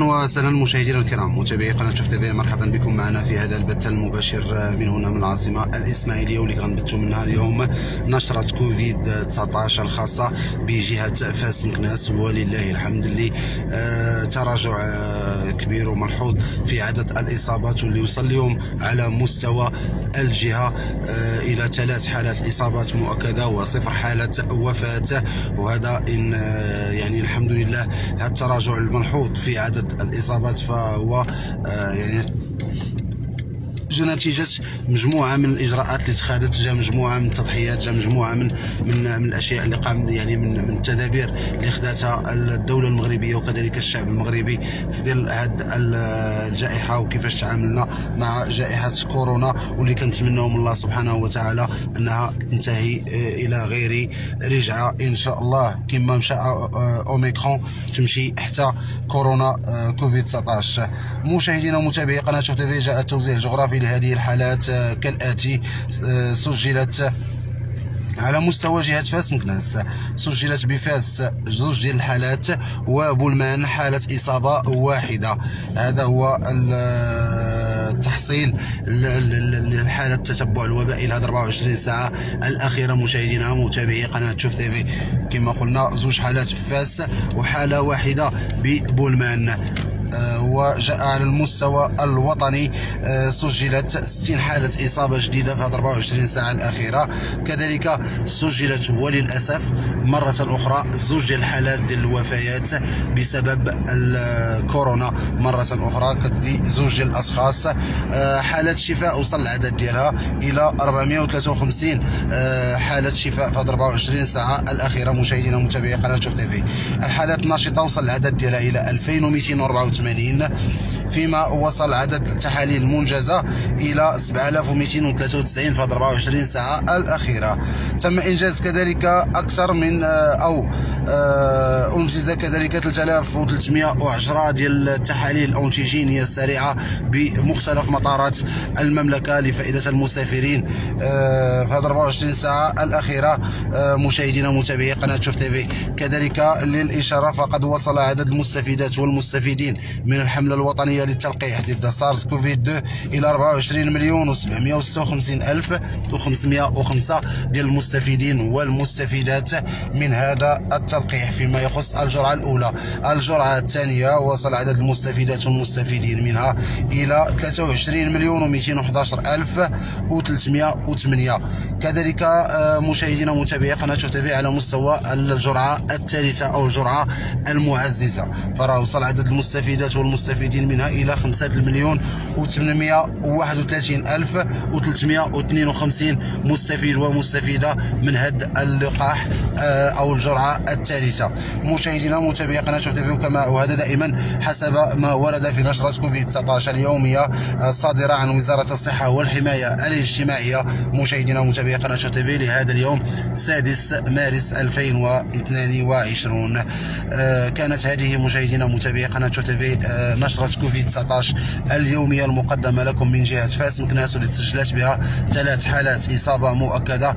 مرحبا وسهلا مشاهدينا الكرام متابعي قناه شوف تيفي، مرحبا بكم معنا في هذا البث المباشر من هنا من العاصمه الاسماعيليه، واللي غنبثوا منها اليوم نشره كوفيد 19 الخاصه بجهه فاس مكناس، ولله الحمد اللي تراجع كبير وملحوظ في عدد الاصابات، واللي وصل اليوم على مستوى الجهه الى 3 حالات اصابات مؤكده وصفر حاله وفاه، وهذا ان يعني الحمد لله هذا التراجع الملحوظ في عدد الإصابات فهو يعني نتيجة مجموعة من الإجراءات اللي اتخذت، جا مجموعة من التضحيات، جا مجموعة من الأشياء اللي قام يعني من التدابير اللي خداتها الدولة المغربية وكذلك الشعب المغربي في ظل هاد الجائحة وكيفاش تعاملنا مع جائحة كورونا، واللي كنتمناو من الله سبحانه وتعالى أنها تنتهي إلى غير رجعة إن شاء الله، كما مشى أوميكرون تمشي حتى كورونا كوفيد 19. مشاهدينا ومتابعي قناة شوف تيفي، جاء التوزيع الجغرافي لهذه الحالات كالآتي. سجلت على مستوى جهة فاس مكناس، سجلت بفاس 2 ديال الحالات وبلمان حالة إصابة واحدة. هذا هو التحصيل لحالة التتبع الوبائي لهاد 24 ساعة الأخيرة مشاهدينا متابعي قناة شوف تيفي. كما قلنا 2 حالات في فاس وحالة واحدة ببلمان. وجاء على المستوى الوطني سجلت 60 حالة إصابة جديدة في 24 ساعة الأخيرة، كذلك سجلت وللأسف مرة أخرى 2 ديال الحالات ديال الوفيات بسبب الكورونا، مرة أخرى كدي 2 ديال الأشخاص. حالات شفاء وصل العدد ديالها إلى 453 حالة شفاء في 24 ساعة الأخيرة مشاهدينا متابعي قناة شوف تيفي. الحالات النشطة وصل العدد ديالها إلى 2284، فيما وصل عدد التحاليل المنجزة إلى 7293 في 24 ساعة الأخيرة. تم إنجاز كذلك أكثر من أو أنجز كذلك 3310 ديال التحاليل الأنتيجينية السريعة بمختلف مطارات المملكة لفائدة المسافرين في 24 ساعة الأخيرة مشاهدينا متابعي قناة شوف تيفي. كذلك للإشارة فقد وصل عدد المستفيدات والمستفيدين من الحملة الوطنية للتلقيح ضد سارس كوفيد 2 إلى 24,756,505 ديال المستفيدين والمستفيدات من هذا التلقيح. فيما يخص الجرعة الأولى، الجرعة الثانية وصل عدد المستفيدات والمستفيدين منها إلى 23,211,308. كذلك مشاهدينا متابعي قناة شوف تيفي على مستوى الجرعة الثالثة أو الجرعة المعززة، فراه وصل عدد المستفيدات والمستفيدين منها إلى 5,831,352 مستفيد ومستفيدة من هذا اللقاح أو الجرعة الثالثة مشاهدينا متابعي قناة شوف تيفي. وهذا دائما حسب ما ورد في نشرة كوفيد 19 اليومية الصادرة عن وزارة الصحة والحماية الاجتماعية مشاهدينا متابعي قناة شوف تيفي لهذا اليوم 6 مارس 2022. كانت هذه مشاهدينا متابعي قناة شوف تيفي نشرة كوفيد 19 اليومية المقدمة لكم من جهة فاس مكناس، واللي تسجلت بها 3 حالات إصابة مؤكدة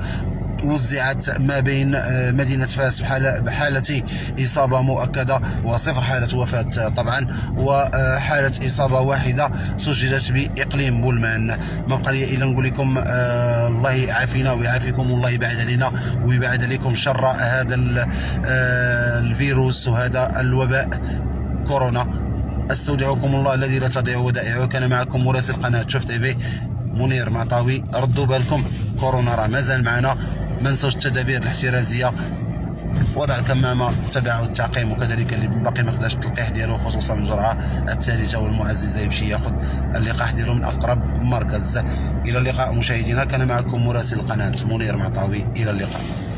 وزعت ما بين مدينة فاس بحالة إصابة مؤكدة وصفر حالة وفاة طبعا، وحالة إصابة واحدة سجلت بإقليم بولمان. ما بقى لي إلا نقول لكم الله يعافينا ويعافيكم، والله يبعد علينا ويبعد عليكم شر هذا الفيروس وهذا الوباء كورونا. أستودعكم الله الذي لا تضيع ودائعه. كان معكم مراسل قناة شوف تيفي منير معطاوي. ردوا بالكم، كورونا راه مازال معنا، ما نساوش التدابير الاحترازيه، وضع الكمامه، تبعوا التعقيم، وكذلك اللي باقي ما خداش التلقيح ديالو خصوصا الجرعه الثالثه والمعززه يمشي ياخذ اللقاح ديالو من اقرب مركز. الى اللقاء مشاهدينا، كان معكم مراسل القناه منير معطاوي، الى اللقاء.